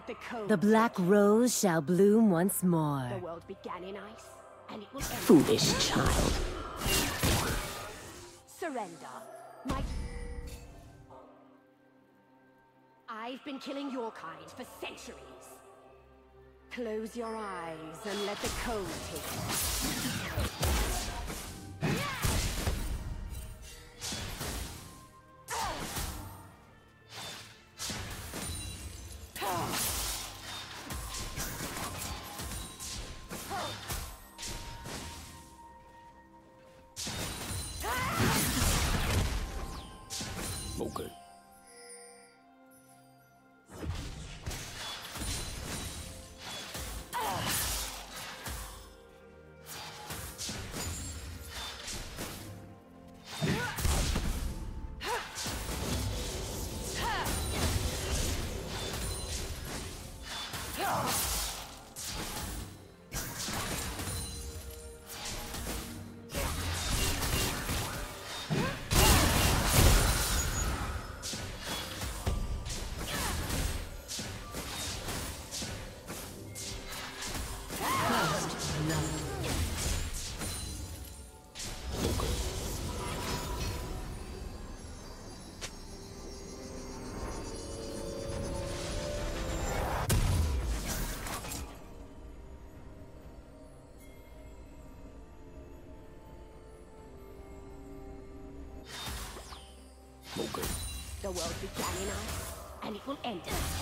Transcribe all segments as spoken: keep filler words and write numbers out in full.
heard the code. The black rose shall bloom once more. The world began in ice, and it will end. Foolish child. Surrender. My... I've been killing your kind for centuries. Close your eyes and let the code take you. The world began in us, and it will end us.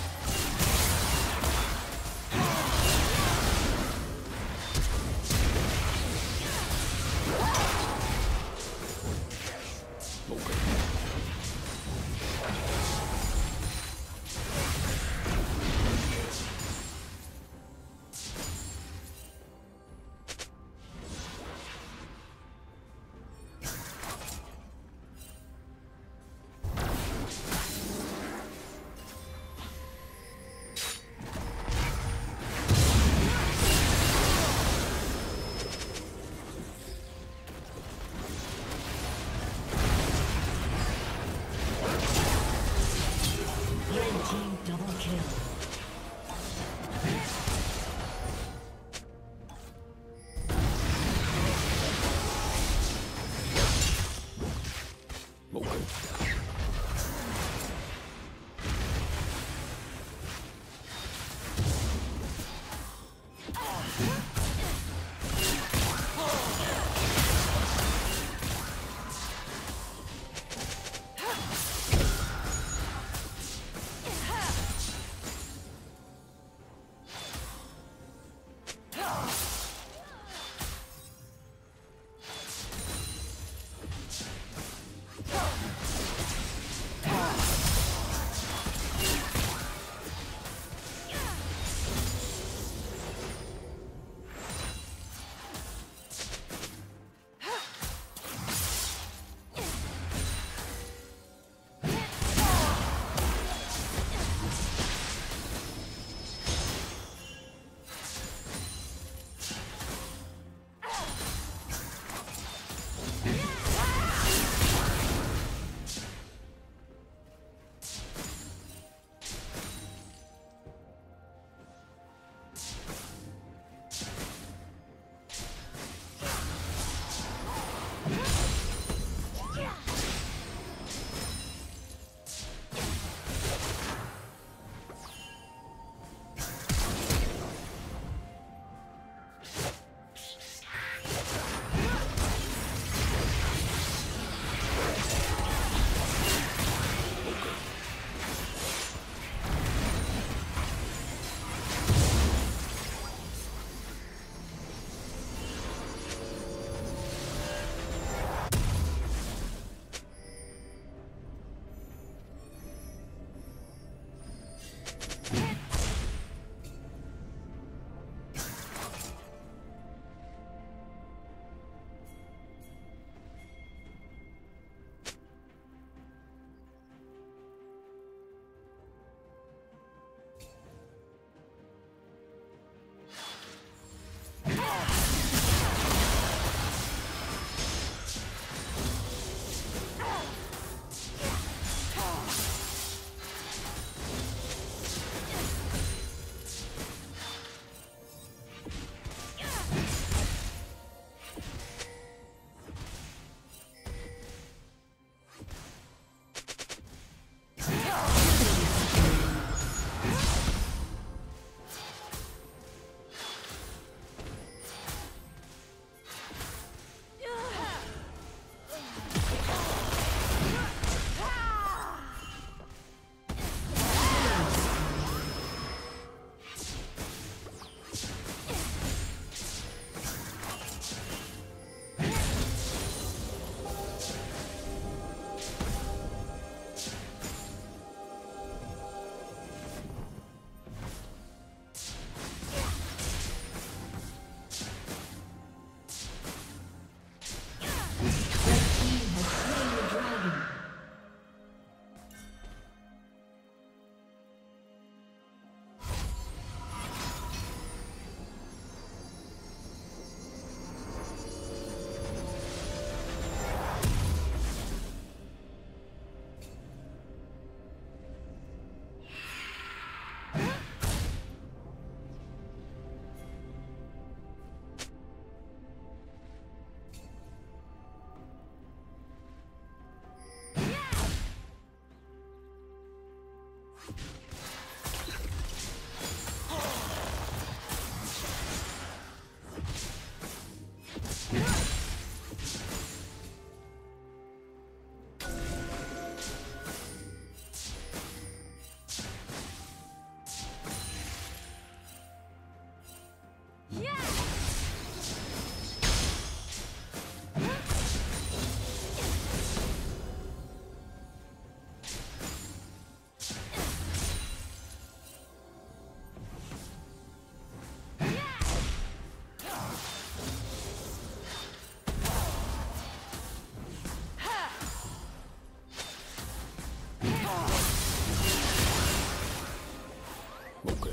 Okay.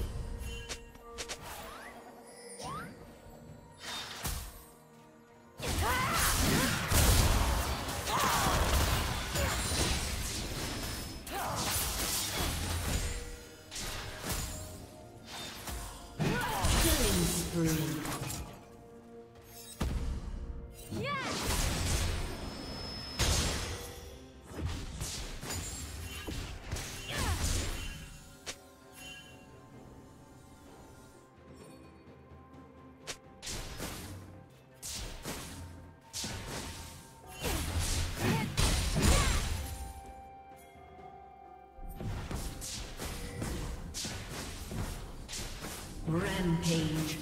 Rampage.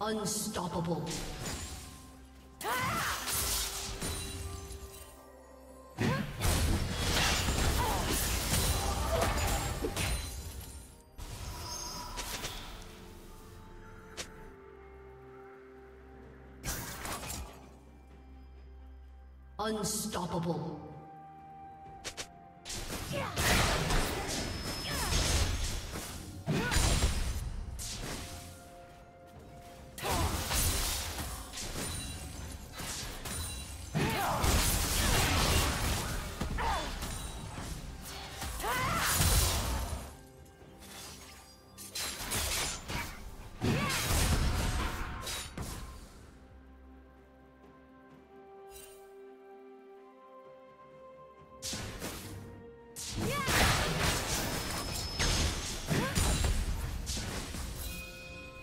Unstoppable. Unstoppable.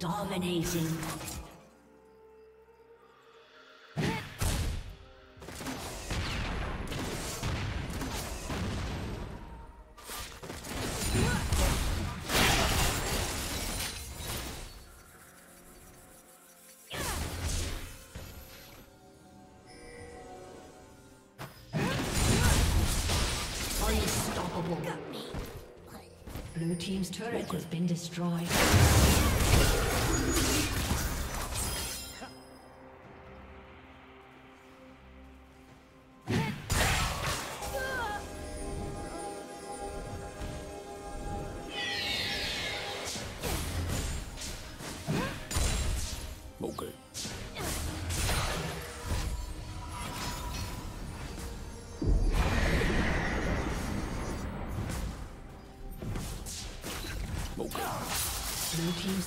Dominating. Unstoppable. Blue team's turret has been destroyed. Blue team's